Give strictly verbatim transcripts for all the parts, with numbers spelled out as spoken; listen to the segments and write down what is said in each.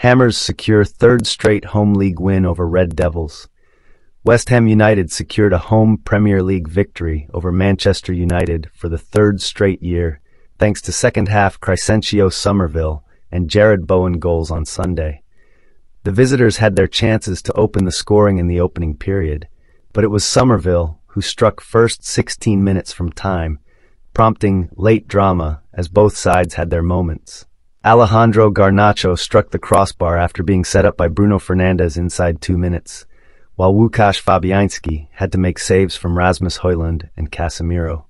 Hammers secure third straight home league win over Red Devils. West Ham United secured a home Premier League victory over Manchester United for the third straight year, thanks to second-half Crysencio Summerville and Jarrod Bowen goals on Sunday. The visitors had their chances to open the scoring in the opening period, but it was Summerville who struck first sixteen minutes from time, prompting late drama as both sides had their moments. Alejandro Garnacho struck the crossbar after being set up by Bruno Fernandes inside two minutes, while Łukasz Fabianski had to make saves from Rasmus Højlund and Casemiro.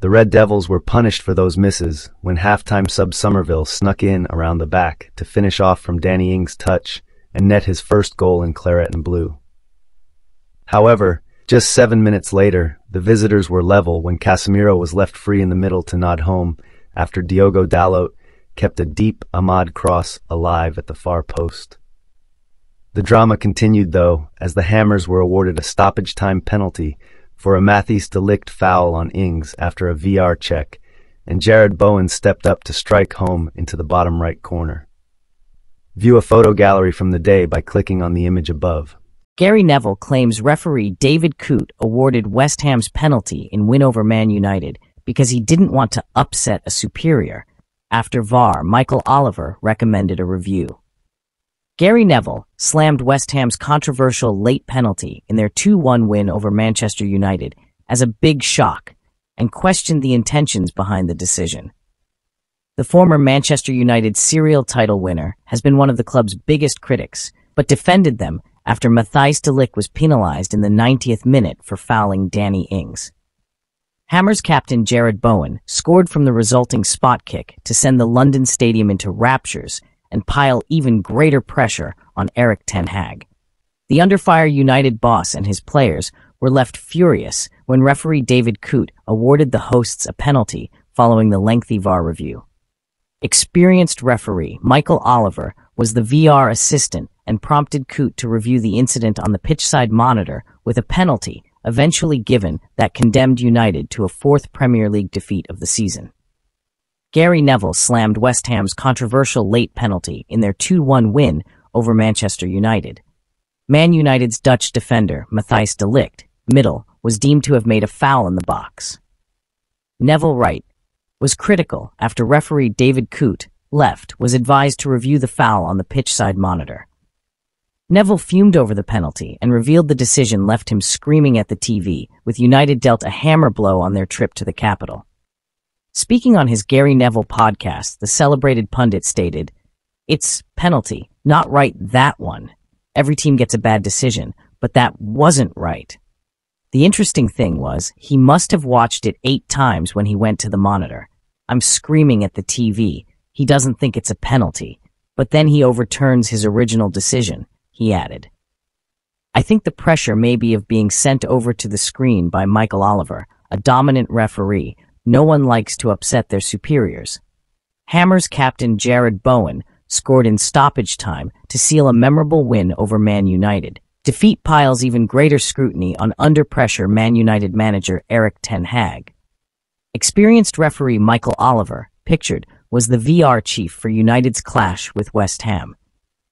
The Red Devils were punished for those misses when halftime sub Summerville snuck in around the back to finish off from Danny Ings' touch and net his first goal in Claret and Blue. However, just seven minutes later, the visitors were level when Casemiro was left free in the middle to nod home after Diogo Dalot kept a deep Ahmad cross alive at the far post. The drama continued, though, as the Hammers were awarded a stoppage-time penalty for a Matthijs de Ligt foul on Ings after a V R check, and Jarrod Bowen stepped up to strike home into the bottom right corner. View a photo gallery from the day by clicking on the image above. Gary Neville claims referee David Coote awarded West Ham's penalty in win over Man United because he didn't want to upset a superior, after V A R Michael Oliver recommended a review. Gary Neville slammed West Ham's controversial late penalty in their two one win over Manchester United as a big shock and questioned the intentions behind the decision. The former Manchester United serial title winner has been one of the club's biggest critics, but defended them after Matthijs de Ligt was penalized in the ninetieth minute for fouling Danny Ings. Hammers captain Jarrod Bowen scored from the resulting spot kick to send the London Stadium into raptures and pile even greater pressure on Erik ten Hag. The under-fire United boss and his players were left furious when referee David Coote awarded the hosts a penalty following the lengthy V A R review. Experienced referee Michael Oliver was the V A R assistant and prompted Coote to review the incident on the pitchside monitor with a penalty eventually given that condemned United to a fourth Premier League defeat of the season. Gary Neville slammed West Ham's controversial late penalty in their two one win over Manchester United. Man United's Dutch defender, Matthijs de Ligt, middle, was deemed to have made a foul in the box. Neville, right, was critical after referee David Coote, left, was advised to review the foul on the pitchside monitor. Neville fumed over the penalty and revealed the decision left him screaming at the T V, with United dealt a hammer blow on their trip to the capital. Speaking on his Gary Neville podcast, the celebrated pundit stated, "It's penalty, not right, that one. Every team gets a bad decision, but that wasn't right." The interesting thing was, he must have watched it eight times when he went to the monitor. "I'm screaming at the T V. He doesn't think it's a penalty. But then he overturns his original decision," he added. I think the pressure may be of being sent over to the screen by Michael Oliver, a dominant referee. No one likes to upset their superiors. Hammers captain Jarrod Bowen scored in stoppage time to seal a memorable win over Man United. Defeat piles even greater scrutiny on under-pressure Man United manager Erik ten Hag. Experienced referee Michael Oliver, pictured, was the V A R chief for United's clash with West Ham.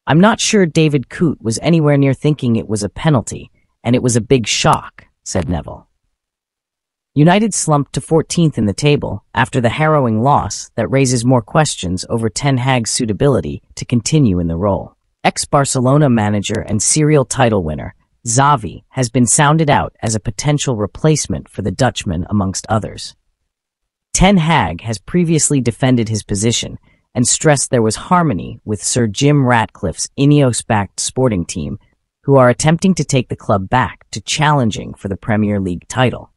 "I'm not sure David Coote was anywhere near thinking it was a penalty, and it was a big shock," said Neville. United slumped to fourteenth in the table after the harrowing loss that raises more questions over ten Hag's suitability to continue in the role. Ex-Barcelona manager and serial title winner, Xavi, has been sounded out as a potential replacement for the Dutchman, amongst others. Ten Hag has previously defended his position and stressed there was harmony with Sir Jim Ratcliffe's Ineos-backed Sporting team, who are attempting to take the club back to challenging for the Premier League title.